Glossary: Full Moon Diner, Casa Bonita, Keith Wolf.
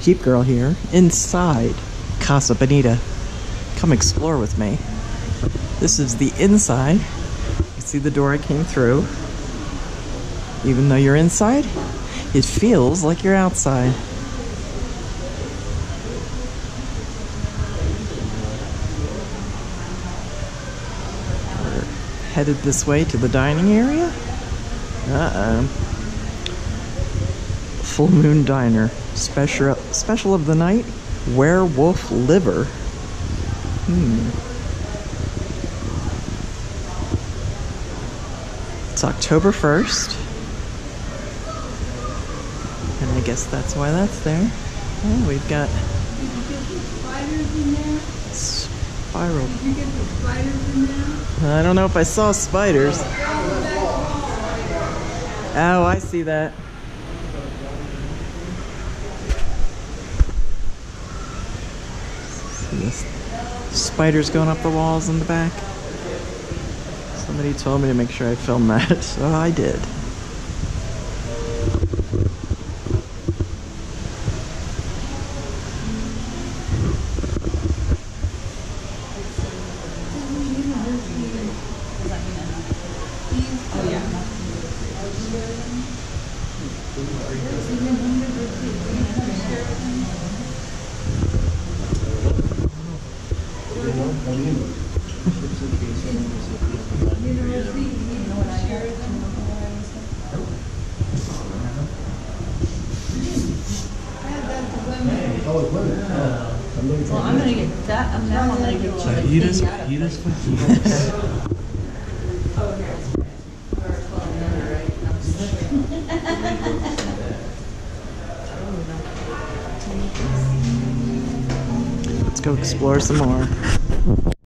Jeep Girl here inside Casa Bonita. Come explore with me. This is the inside. You see the door I came through. Even though you're inside, it feels like you're outside. We're headed this way to the dining area. Full Moon Diner, special of the night, werewolf liver. It's October 1st, and I guess that's why that's there. Oh, we've got spiders in there. Spiral. Did you get the spiders in there? I don't know if I saw spiders. Oh, I see that. Spiders going up the walls in the back. Somebody told me to make sure I filmed that, so I did. Well, I'm going to get that, and now I'm going to get chicken. Eat us. Oh, okay. Let's go explore some more.